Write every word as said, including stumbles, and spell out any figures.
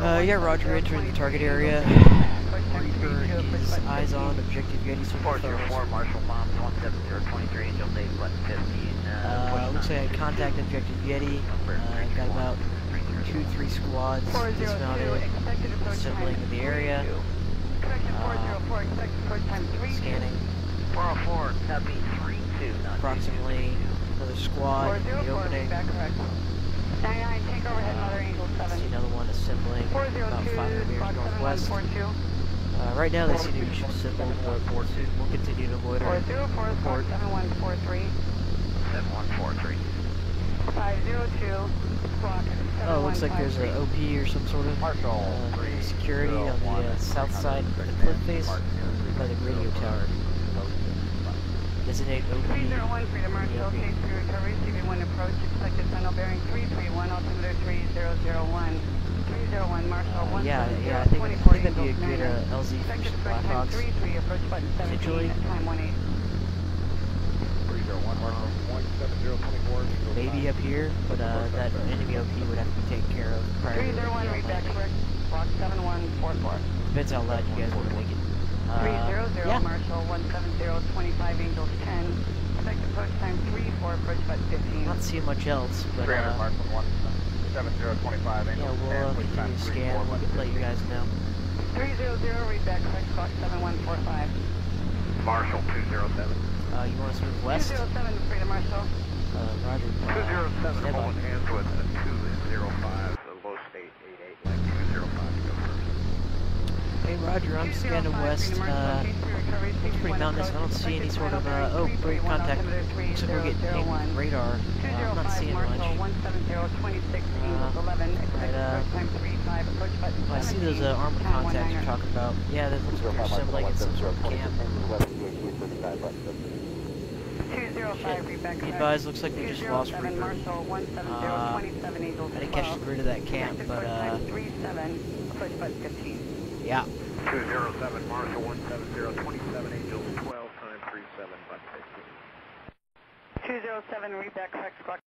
Uh, yeah, roger, entering the target area. Reaper is eyes on, objective Yeti Super four, Marshal Mom, one seven zero two three, Angel Dave, one fifty. Uh, looks like I contact objective Yeti. Uh, I've got about two, three squads dismounted, assembling in the area. Uh, scanning. four oh four, copy, three two. Approximately another squad in the opening. nine nine, take overhead, Mother Angel seven. See another one assembling about five hundred meters northwest. Uh, right now they seem to be assembled. We'll continue to loiter. four zero four, seven one four three. seven one four three. five zero two, block. Oh, it looks like there's an O P or some sort of uh, security on the uh, south side of the cliff face by the radio tower. Designate O P. three zero one, Freedom Marshal, case three recovery, C B one approach, expected tunnel bearing three three one, altimeter three zero zero one. three zero one, Marshal one seven zero, yeah, yeah, I think, I think that'd be a good uh, L Z for the Blackhawks. three three, approach button seventeen, time one eight. Maybe up here, but uh, that enemy O P would have to be taken care of prior to the landing. seven one four four. Depends how loud you guys want to make it. Uh, three zero zero, yeah. Marshal one seven zero, twenty-five Angels ten. Effective approach time three four, approach about fifteen. Not seeing much else, but uh, yeah, we'll continue to scan, we'll let you guys know. three zero zero, read back, correct, box seven one four five. Marshal two zero seven. Uh, you want us to move west? two zero seven, Freedom Marshal. Uh, Roger. Uh, two zero seven, holding hands with two zero five, the low state eight eight, like two zero five, go first. Hey Roger, I'm scanning west, uh, it's pretty mountainous, I don't see any sort of, uh, oh, great contact, looks like we're getting radar, uh, I'm not seeing much, uh, right, uh, well, I see those uh, armored contacts you're talking about, yeah, that looks like they're assembling in some sort of camp. Shit, be advised, looks like they just lost Reaper, uh, I didn't catch the grid of that camp, but, uh, yeah. two zero seven, Marshal one seven zero, twenty-seven Angels twelve, time three seven, but fifteen. two zero seven, read back, correct, squawk